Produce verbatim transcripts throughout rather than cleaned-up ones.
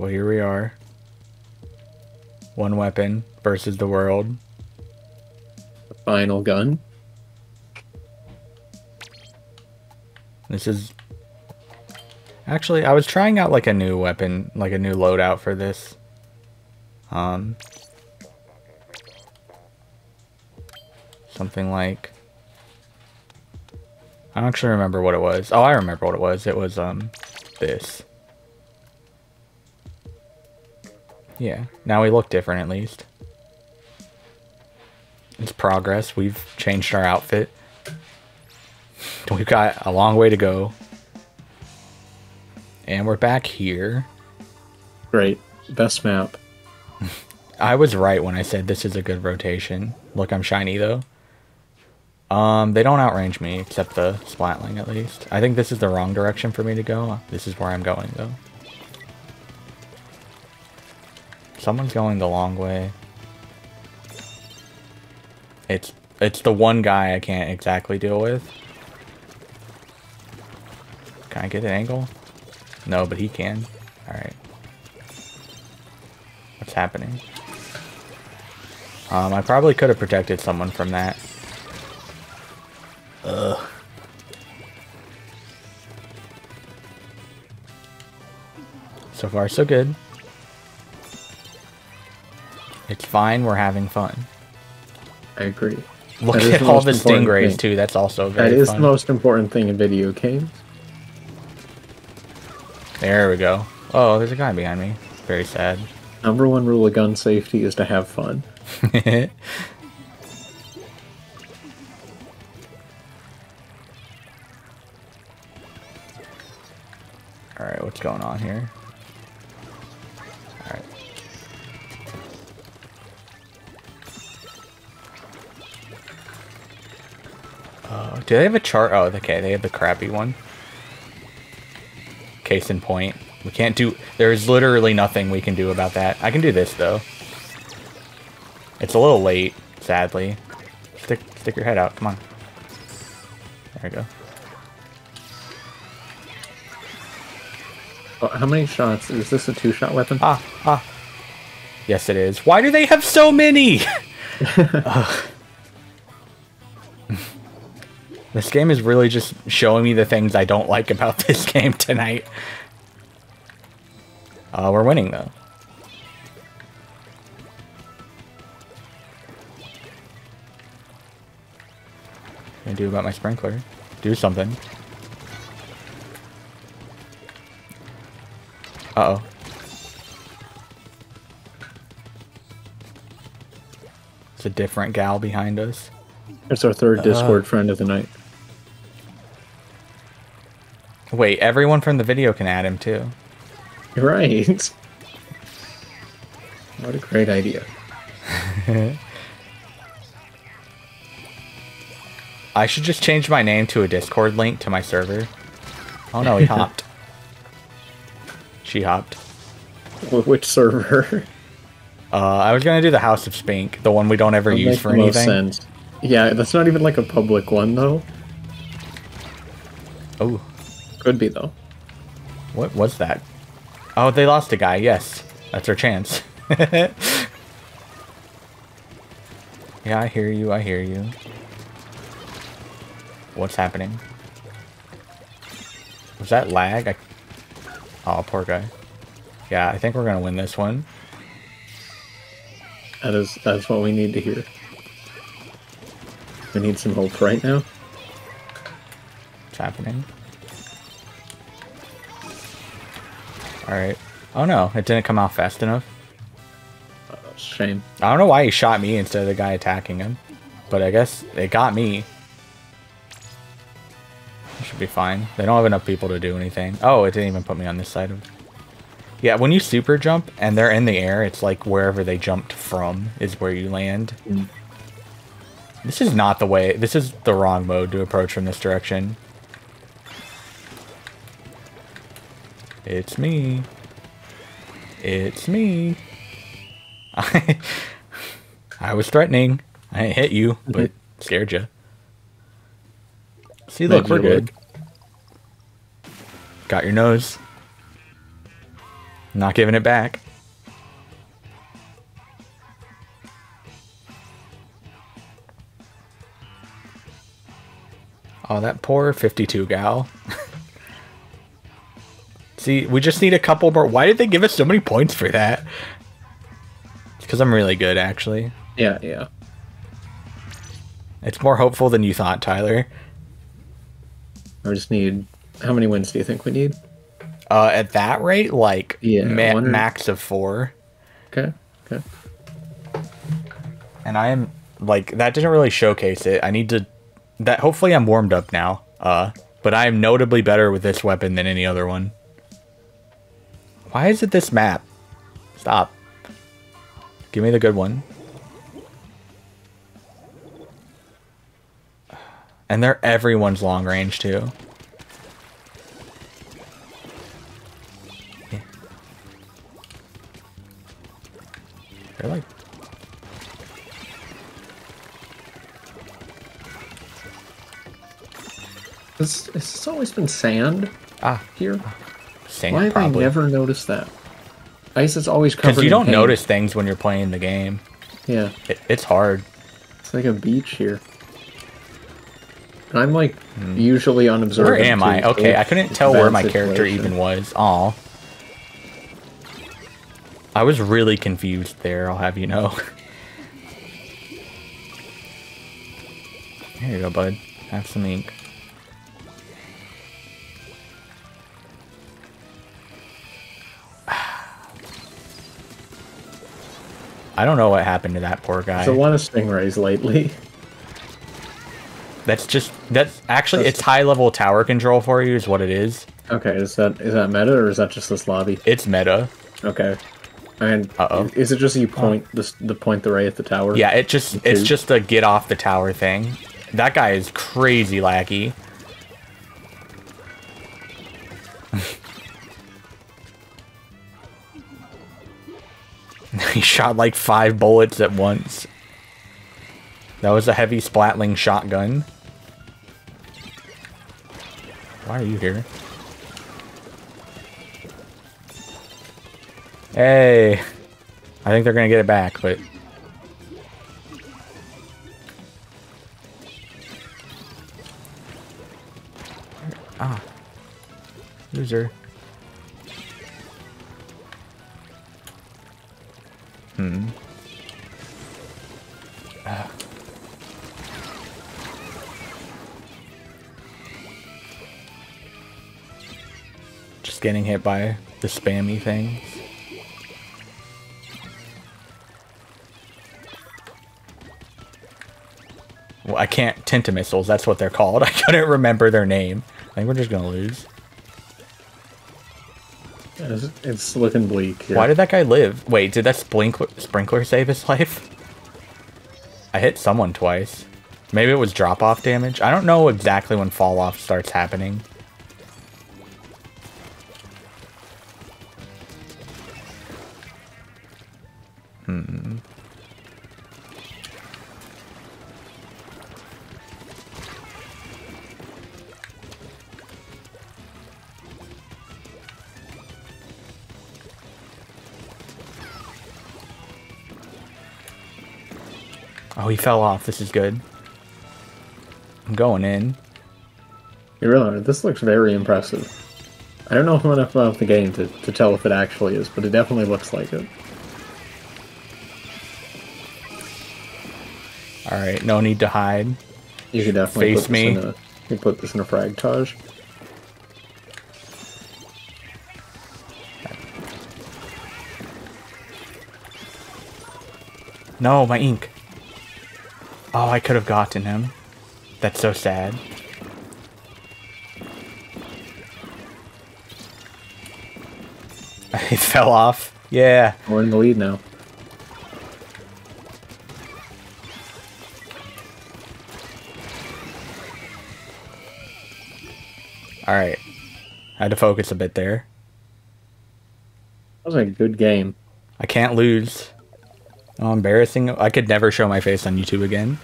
Well, here we are. One weapon versus the world. The final gun. This is... Actually, I was trying out like a new weapon, like a new loadout for this. Um, something like... I don't actually remember what it was. Oh, I remember what it was. It was, um, this. Yeah, now we look different at least. It's progress. We've changed our outfit. We've got a long way to go. And we're back here. Great. Best map. I was right when I said this is a good rotation. Look, I'm shiny though. Um, they don't outrange me, except the splatling at least. I think this is the wrong direction for me to go. This is where I'm going though. Someone's going the long way. It's it's the one guy I can't exactly deal with. Can I get an angle? No, but he can. Alright. What's happening? Um, I probably could have protected someone from that. Ugh. So far, so good. It's fine, we're having fun. I agree. Look at all the stingrays too, that's also very fun. That is the most important thing in video games. There we go. Oh, there's a guy behind me. Very sad. Number one rule of gun safety is to have fun. Alright, what's going on here? Alright. Uh, do they have a chart? Oh, okay, they have the crappy one. Case in point. We can't do... There is literally nothing we can do about that. I can do this, though. It's a little late, sadly. Stick, stick your head out. Come on. There we go. Oh, how many shots? Is this a two-shot weapon? Ah, ah. Yes, it is. Why do they have so many? Ugh. This game is really just showing me the things I don't like about this game tonight. Uh, we're winning, though. What can I do about my sprinkler? Do something. Uh-oh. It's a different gal behind us. It's our third Discord uh, friend of the night. Wait, everyone from the video can add him too. Right. What a great idea. I should just change my name to a Discord link to my server. Oh no, he hopped. She hopped. Which server? Uh, I was going to do the House of Spink, the one we don't ever use for anything. Sense. Yeah, that's not even like a public one, though. Oh. Could be, though. What was that? Oh, they lost a guy, yes. That's our chance. Yeah, I hear you, I hear you. What's happening? Was that lag? I... Oh, poor guy. Yeah, I think we're gonna win this one. That is, that's what we need to hear. We need some hope right now. What's happening? Alright. Oh no, it didn't come out fast enough. Oh, shame. I don't know why he shot me instead of the guy attacking him. But I guess it got me. It should be fine. They don't have enough people to do anything. Oh, it didn't even put me on this side of... Yeah, when you super jump and they're in the air, it's like wherever they jumped from is where you land. Mm. This is not the way... This is the wrong mode to approach from this direction. It's me. It's me. I, I was threatening. I didn't hit you, but scared you. See, look, we're good. Got your nose. Not giving it back. Oh, that poor fifty-two gal. See, we just need a couple more. Why did they give us so many points for that? It's because I'm really good, actually. Yeah, yeah. It's more hopeful than you thought, Tyler. I just need... How many wins do you think we need? Uh, at that rate, like, yeah, ma one hundred. Max of four. Okay, okay. And I am... Like, that didn't really showcase it. I need to... That hopefully I'm warmed up now. Uh, but I am notably better with this weapon than any other one. Why is it this map? Stop. Give me the good one. And they're everyone's long range too. Yeah. They're like Has, has this always been sand ah, here? Sand, Why have probably. I never noticed that? Ice is always covered in paint. Because you don't notice things when you're playing the game. Yeah. It, it's hard. It's like a beach here. And I'm like mm. usually unobservant. Where am I? Okay, I couldn't tell where my character even was. Aw. I was really confused there, I'll have you know. Here you go, bud. Have some ink. I don't know what happened to that poor guy. There's a lot of stingrays lately. That's just that's actually that's, it's high level tower control for you is what it is. Okay, is that is that meta or is that just this lobby? It's meta. Okay. And uh oh, is it just you point oh. the the point the ray at the tower? Yeah, it just it's just a get off the tower thing. That guy is crazy laggy. He shot like five bullets at once. That was a heavy splatling shotgun. Why are you here? Hey, I think they're gonna get it back, but ah, loser. Hmm. Uh. Just getting hit by the spammy thing. Well, I can't. Tentamissiles, that's what they're called. I couldn't remember their name. I think we're just gonna lose. It's looking bleak here. Why did that guy live? Wait, did that sprinkler, sprinkler save his life? I hit someone twice. Maybe it was drop-off damage? I don't know exactly when fall-off starts happening. Hmm. Oh, he fell off. This is good. I'm going in. You realize this looks very impressive. I don't know enough about the game to, to tell if it actually is, but it definitely looks like it. Alright, no need to hide. You could definitely face put me. This in a, you put this in a fragtage. No, my ink. Oh, I could have gotten him. That's so sad. It fell off. Yeah. We're in the lead now. Alright. I had to focus a bit there. That was a good game. I can't lose. Oh, embarrassing. I could never show my face on YouTube again.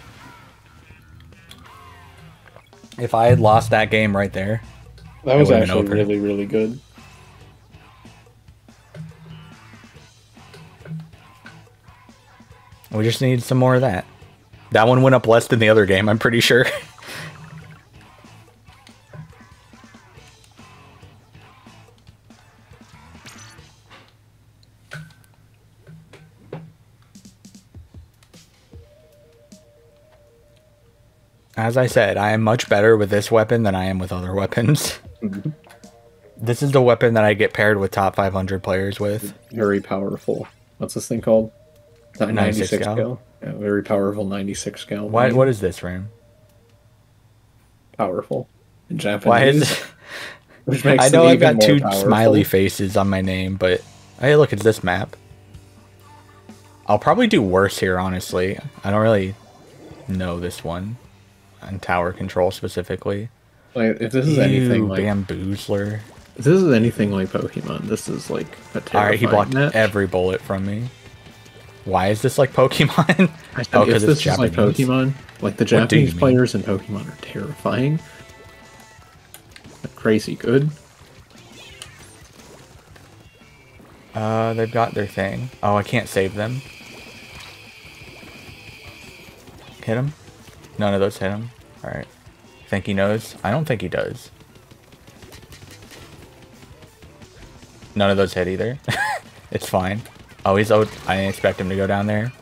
If I had lost that game right there. That was actually really, really good. We just need some more of that. That one went up less than the other game, I'm pretty sure. As I said, I am much better with this weapon than I am with other weapons. Mm-hmm. This is the weapon that I get paired with top five hundred players with. Very powerful. What's this thing called? ninety-six gal. Yeah, very powerful ninety-six gal. Why? What is this, Ram? Powerful. In Japanese. Why is... Which makes I know I've got two powerful. smiley faces on my name, but hey, look, it's this map. I'll probably do worse here, honestly. I don't really know this one. And tower control specifically. Like, if this is Ew, anything like bamboozler, if this is anything like Pokemon, this is like a terrifying. All right, he blocked match. every bullet from me. Why is this like Pokemon? Oh, because it's Japanese. Is like Pokemon, like the Japanese players in Pokemon are terrifying. They're crazy good. Uh, they've got their thing. Oh, I can't save them. Hit him. None of those hit him. All right. Think he knows? I don't think he does. None of those hit either. It's fine. Oh, he's out. I didn't expect him to go down there.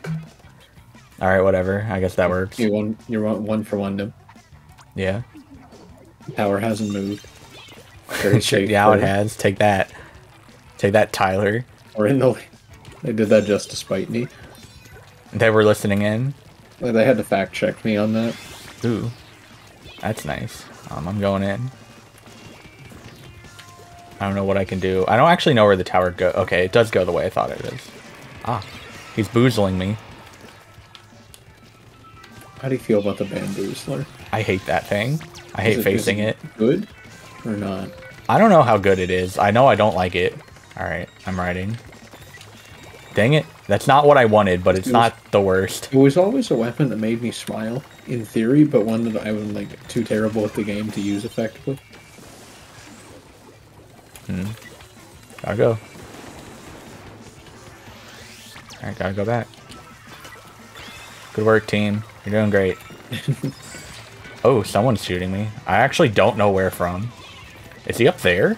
All right, whatever. I guess that works. You won, you're one for one to... Yeah. Power hasn't moved. Yeah, it has. Take that. Take that, Tyler. We're in the... They did that just to spite me. They were listening in? Like they had to fact check me on that. Ooh, that's nice. Um, I'm going in. I don't know what I can do. I don't actually know where the tower go. Okay, it does go the way I thought it is. Ah, he's boozling me. How do you feel about the bamboozler? I hate that thing. I hate facing it. Good or not? I don't know how good it is. I know I don't like it. All right, I'm riding. Dang it. That's not what I wanted, but it's it was, not the worst. It was always a weapon that made me smile, in theory, but one that I was like too terrible at the game to use effectively. Hmm. Gotta go. Alright, gotta go back. Good work, team. You're doing great. Oh, someone's shooting me. I actually don't know where from. Is he up there?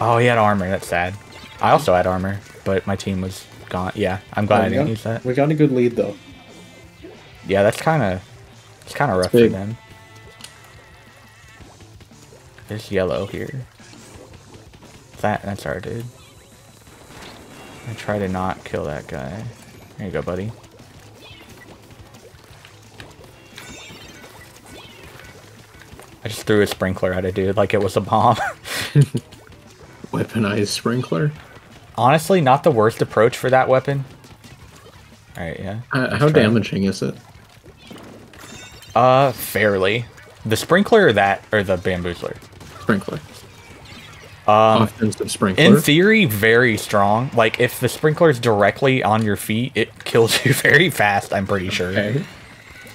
Oh, he had armor. That's sad. I also had armor, but my team was gone. Yeah, I'm glad oh, I didn't got, use that. We got a good lead though. Yeah, that's kind of it's kind of rough for them. There's yellow here. That that's our dude. I try to not kill that guy. There you go, buddy. I just threw a sprinkler at a dude like it was a bomb. Weaponized sprinkler. Honestly, not the worst approach for that weapon. Alright, yeah. Uh, how damaging is it? Uh, fairly. The sprinkler or that, or the bamboozler? Sprinkler. Um, Offensive sprinkler. In theory, very strong. Like, if the sprinkler's directly on your feet, it kills you very fast, I'm pretty sure. Okay.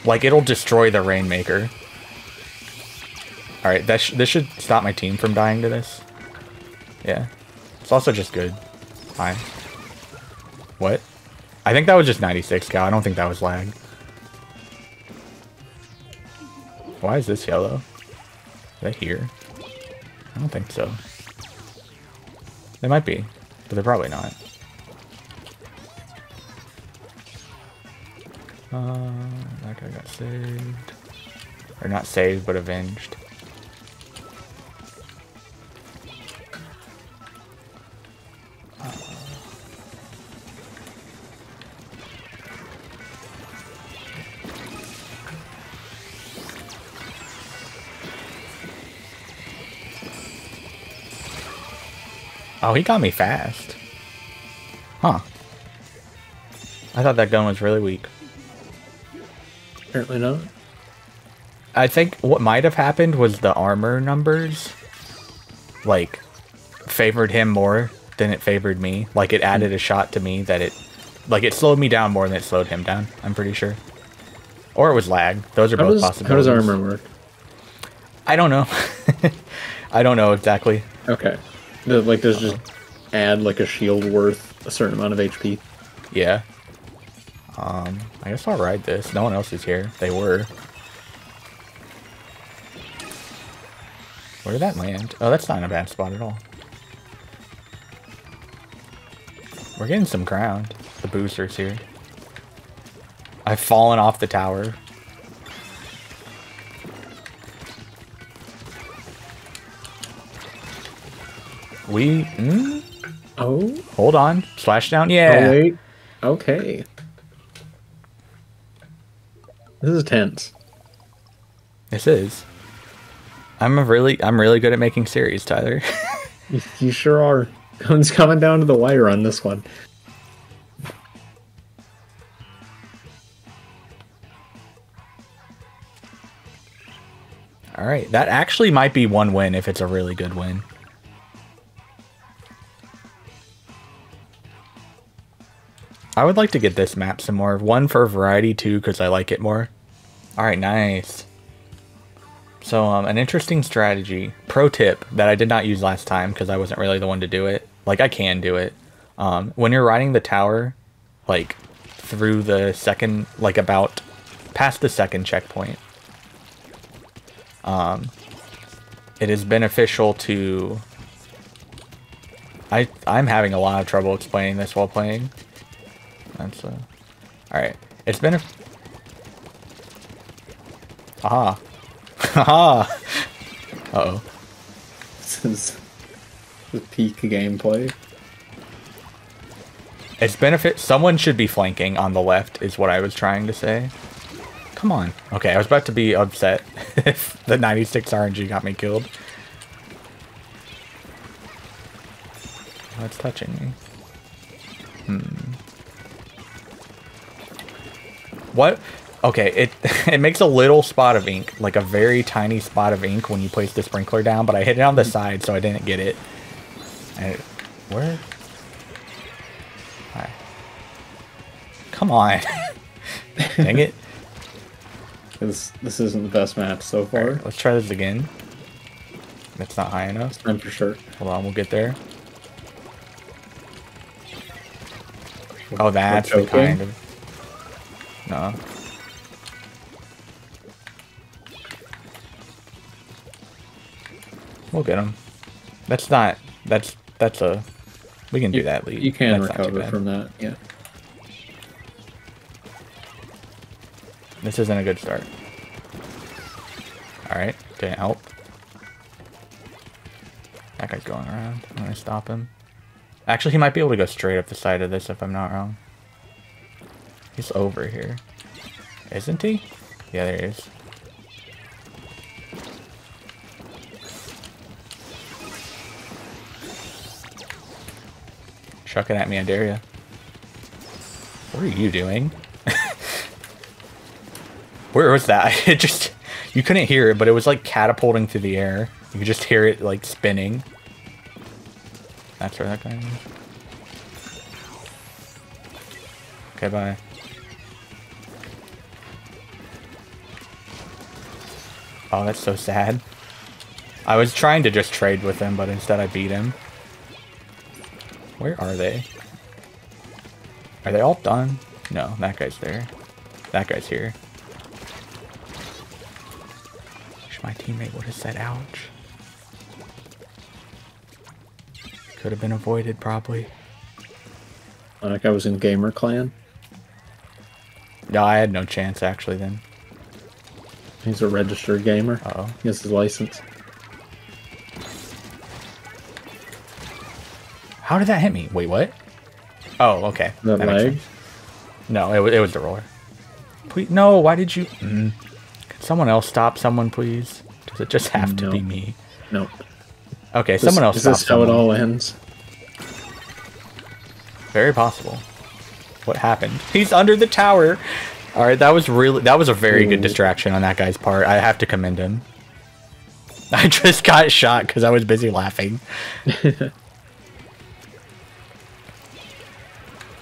Like, it'll destroy the Rainmaker. Alright, that sh this should stop my team from dying to this. Yeah. It's also just good. Fine. What? I think that was just ninety-six gal. I don't think that was lag. Why is this yellow? Is that here? I don't think so. They might be, but they're probably not. Uh, that guy got saved. Or not saved, but avenged. Oh, he got me fast. Huh. I thought that gun was really weak. Apparently not. I think what might have happened was the armor numbers, like, favored him more than it favored me. Like, it added a shot to me that it... Like, it slowed me down more than it slowed him down, I'm pretty sure. Or it was lag. Those are how both does, possibilities. How does armor work? I don't know. I don't know exactly. Okay. Like, does just add, like, a shield worth a certain amount of H P? Yeah. Um, I guess I'll ride this. No one else is here. They were. Where did that land? Oh, that's not in a bad spot at all. We're getting some ground. The boozler's here. I've fallen off the tower. We... Mm? Oh. Hold on. Splashdown? Yeah. Oh, wait. Okay. This is tense. This is. I'm a really... I'm really good at making series, Tyler. you, you sure are. It's coming down to the wire on this one. All right, that actually might be one win if it's a really good win. I would like to get this map some more. One for variety, two because I like it more. All right, nice. So um, an interesting strategy, pro tip that I did not use last time because I wasn't really the one to do it. Like I can do it. Um, when you're riding the tower, like through the second, like about past the second checkpoint. Um, it is beneficial to, I, I'm having a lot of trouble explaining this while playing. That's a, all right. It's been a, aha, aha, uh-oh. This is the peak gameplay. It's benefit, someone should be flanking on the left is what I was trying to say. Come on. Okay, I was about to be upset if the ninety-six R N G got me killed. Oh, it's touching me. Hmm. What? Okay, it it makes a little spot of ink, like a very tiny spot of ink when you place the sprinkler down, but I hit it on the side, so I didn't get it. And it, where? Hi. Come on. Dang it. This, this isn't the best map so far. Right, let's try this again. That's not high enough. It's time for sure. Hold on, we'll get there. Oh, that's the kind of... No. We'll get him. That's not... That's... That's a... We can do you, that lead. You can that's recover from that, yeah. This isn't a good start. Alright, didn't help. That guy's going around. I'm gonna stop him. Actually, he might be able to go straight up the side of this if I'm not wrong. He's over here. Isn't he? Yeah, there he is. Chucking at me, I dare ya. What are you doing? Where was that? It just... You couldn't hear it, but it was like catapulting through the air. You could just hear it like spinning. That's where that guy is. Okay, bye. Oh, that's so sad. I was trying to just trade with him, but instead I beat him. Where are they? Are they all done? No, that guy's there. That guy's here. My teammate would have said, ouch. Could have been avoided, probably. Like I was in Gamer Clan? No, I had no chance, actually, then. He's a registered gamer. Uh-oh. He has his license. How did that hit me? Wait, what? Oh, okay. That, that lag? No, it, it was the roller. Please, no, why did you... Mm. Someone else stop someone, please. Does it just have to nope. be me? Nope. Okay, this, someone else is stop this someone. How it all ends? Very possible. What happened? He's under the tower! Alright, that was really that was a very Ooh. good distraction on that guy's part. I have to commend him. I just got shot because I was busy laughing.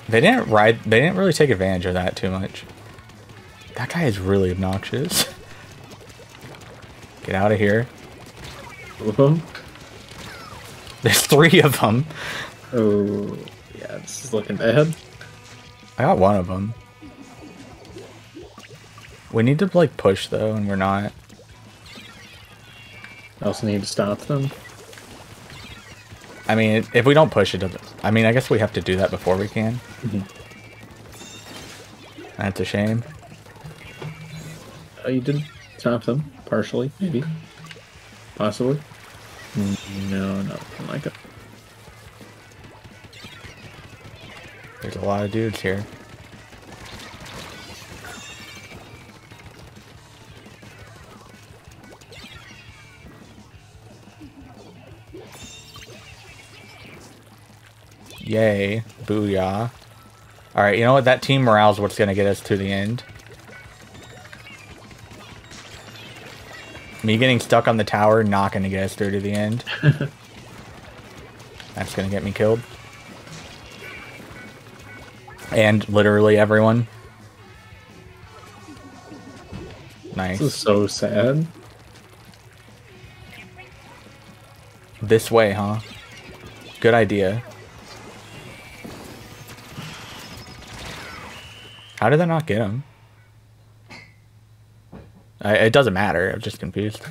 They didn't ride they didn't really take advantage of that too much. That guy is really obnoxious. Get out of here. Whoa. There's three of them. Oh, yeah, this is looking bad. I got one of them. We need to, like, push, though, and we're not. I also need to stop them. I mean, if we don't push it, I mean, I guess we have to do that before we can. Mm-hmm. That's a shame. Oh, you did stop them, partially, maybe. Possibly. No, nothing like it. There's a lot of dudes here. Yay. Booyah. Alright, you know what? That team morale is what's going to get us to the end. Me getting stuck on the tower, not going to get us through to the end. That's going to get me killed. And literally everyone. Nice. This is so sad. This way, huh? Good idea. How did I not get him? I, it doesn't matter. I'm just confused.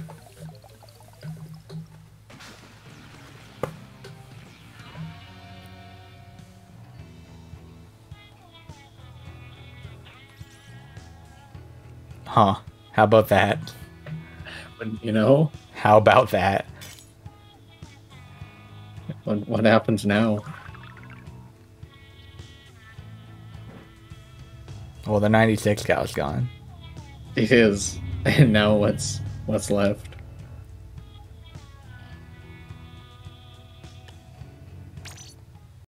Huh. How about that? You know? How about that? What, what happens now? Well, the ninety-six Gal is gone. It is. And now what's what's left?